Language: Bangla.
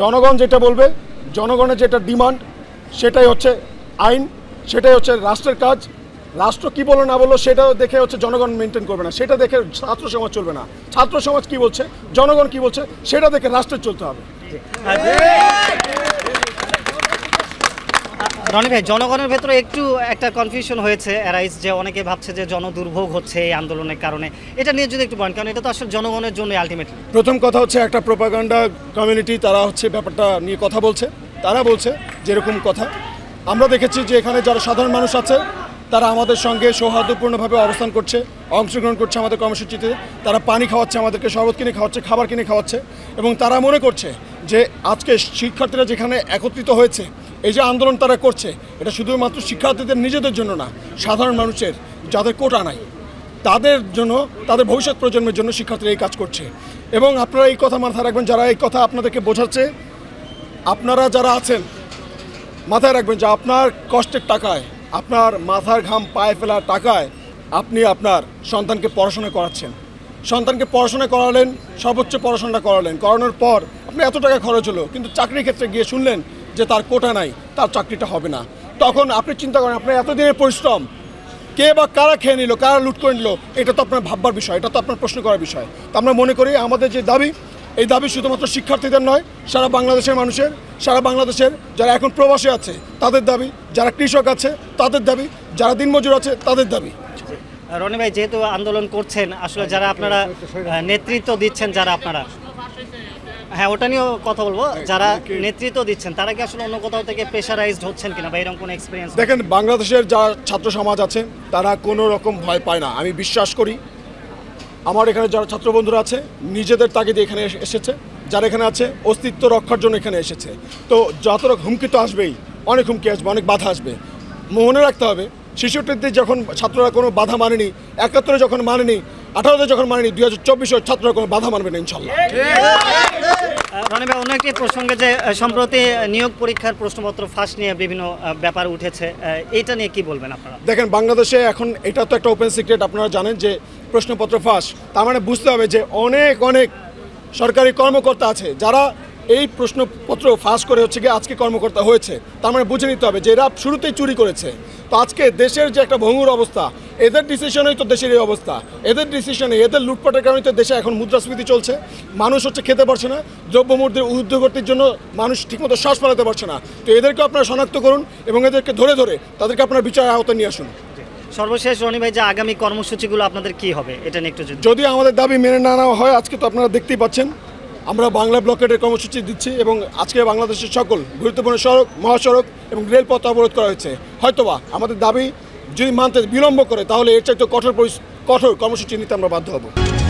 জনগণ যেটা বলবে, জনগণের যেটা ডিমান্ড সেটাই হচ্ছে আইন, সেটাই হচ্ছে রাষ্ট্রের কাজ। রাষ্ট্র কী বলো না বললো সেটা দেখে হচ্ছে জনগণ মেনটেন করবে না, সেটা দেখে ছাত্র সমাজ চলবে না। ছাত্র সমাজ কী বলছে, জনগণ কী বলছে সেটা দেখে রাষ্ট্রের চলতে হবে। রনি ভাই, জনগণের ভেতরে একটা কনফিউশন হয়েছে অ্যারাইজ, যে অনেকে ভাবছে যে জনদুর্ভোগ হচ্ছে এই আন্দোলনের কারণে। এটা নিয়ে যদি একটু বলেন, কারণ এটা তো আসলে জনগণের জন্য আলটিমেটলি। প্রথম কথা হচ্ছে একটা প্রোপাগান্ডা কমিউনিটি, তারা হচ্ছে ব্যাপারটা নিয়ে কথা বলছে, তারা বলছে যেরকম কথা। আমরা দেখেছি যে এখানে যারা সাধারণ মানুষ আছে তারা আমাদের সঙ্গে সৌহার্দ্যপূর্ণভাবে অবস্থান করছে, অংশগ্রহণ করছে আমাদের কর্মসূচিতে। তারা পানি খাওয়াচ্ছে আমাদেরকে, শরবত কিনে খাওয়াচ্ছে, খাবার কিনে খাওয়াচ্ছে। এবং তারা মনে করছে যে আজকে শিক্ষার্থীরা যেখানে একত্রিত হয়েছে, এই যে আন্দোলন তারা করছে, এটা শুধুমাত্র শিক্ষার্থীদের নিজেদের জন্য না, সাধারণ মানুষের যাদের কোটা নাই তাদের জন্য, তাদের ভবিষ্যৎ প্রজন্মের জন্য শিক্ষার্থীরা এই কাজ করছে। এবং আপনারা এই কথা মাথায় রাখবেন, যারা এই কথা আপনাদেরকে বোঝাচ্ছে, আপনারা যারা আছেন মাথায় রাখবেন যে আপনার কষ্টের টাকায়, আপনার মাথার ঘাম পায়ে ফেলার টাকায় আপনি আপনার সন্তানকে পড়াশোনা করাচ্ছেন। সন্তানকে পড়াশোনা করালেন, সর্বোচ্চ পড়াশোনা করালেন, করানোর পর আপনি এত টাকা খরচ হলো, কিন্তু চাকরির ক্ষেত্রে গিয়ে শুনলেন যে তার কোটা নাই, তার চাকরিটা হবে না। তখন আপনি চিন্তা করেন আপনার এতদিনের পরিশ্রম কে বা কারা খেয়ে নিল, কারা লুট করে নিল। এটা তো আপনার ভাববার বিষয়, এটা তো আপনার প্রশ্ন করার বিষয়। তো আমরা মনে করি আমাদের যে দাবি, এই দাবি শুধুমাত্র শিক্ষার্থীদের নয়, সারা বাংলাদেশের মানুষের, সারা বাংলাদেশের যারা এখন প্রবাসী আছে তাদের দাবি, যারা কৃষক আছে তাদের দাবি, যারা দিনমজুর আছে তাদের দাবি। রনি ভাই, যেহেতু আন্দোলন করছেন, আসলে যারা আপনারা নেতৃত্ব দিচ্ছেন, যারা আপনারা, হ্যাঁ ওটা নিয়েও কথা বলবো, যারা নেতৃত্ব দিচ্ছেন তারা কি আসলে অন্য কোথাও থেকে প্রেশারাইজড হচ্ছেন কিনা বা এরকম কোনো এক্সপিরিয়েন্স? দেখেন, বাংলাদেশের যারা ছাত্র সমাজ আছে তারা কোনো রকম ভয় পায় না, আমি বিশ্বাস করি। আমার এখানে যারা ছাত্র বন্ধুরা আছে নিজেদের তাগিদে এখানে এসেছে, যারা এখানে আছে অস্তিত্ব রক্ষার জন্য এখানে এসেছে। তো যত রকম হুমকি তো আসবেই, অনেক হুমকি আসবে, অনেক বাধা আসবে। মনে রাখতে হবে ৬৬তে যখন ছাত্ররা কোনো বাধা মানেনি, ৭১ যখন মানেনি, ১৮ যখন মানেনি, ২০২৪ ছাত্ররা কোনো বাধা মানবে না ইনশাল্লাহ। রনি ভাই, অন্য একটি প্রসঙ্গে, যে সম্প্রতি নিয়োগ পরীক্ষার প্রশ্নপত্র ফাঁস নিয়ে বিভিন্ন ব্যাপার উঠেছে, এইটা নিয়ে কি বলবেন আপনারা? দেখেন, বাংলাদেশে এখন এটা তো একটা ওপেন সিক্রেট, আপনারা জানেন যে প্রশ্নপত্র ফাঁস। তার মানে বুঝতে হবে যে অনেক অনেক সরকারি কর্মকর্তা আছে যারা এই প্রশ্নপত্র ফাঁস করে হচ্ছে গিয়ে আজকে কর্মকর্তা হয়েছে। তার মানে বুঝে নিতে হবে যে এরা শুরুতেই চুরি করেছে। তো আজকে দেশের যে একটা ভঙ্গুর অবস্থা, এদের ডিসিশনেই তো দেশের এই অবস্থা, এদের ডিসিশনে, এদের লুটপাটের কারণে তো দেশে এখন মুদ্রাস্ফীতি চলছে। মানুষ হচ্ছে খেতে পারছে না, দ্রব্যমূল্যের ঊর্ধ্বগতির জন্য মানুষ ঠিকমতো শ্বাস ফেলাতে পারছে না। তো এদেরকে আপনারা শনাক্ত করুন এবং এদেরকে ধরে ধরে তাদেরকে আপনার বিচারের আওতায় নিয়ে আসুন। সর্বশেষ রনি ভাই, যে আগামী কর্মসূচিগুলো আপনাদের কী হবে এটা নিয়ে একটু যদি আমাদের দাবি মেনে না নেওয়া হয়, আজকে তো আপনারা দেখতেই পাচ্ছেন আমরা বাংলা ব্লকেটের কর্মসূচি দিচ্ছি এবং আজকে বাংলাদেশের সকল গুরুত্বপূর্ণ সড়ক, মহাসড়ক এবং রেলপথ অবরোধ করা হয়েছে। হয়তোবা আমাদের দাবি যদি মানতে বিলম্ব করে তাহলে এর চাইতে কঠোর কর্মসূচি নিতে আমরা বাধ্য হব।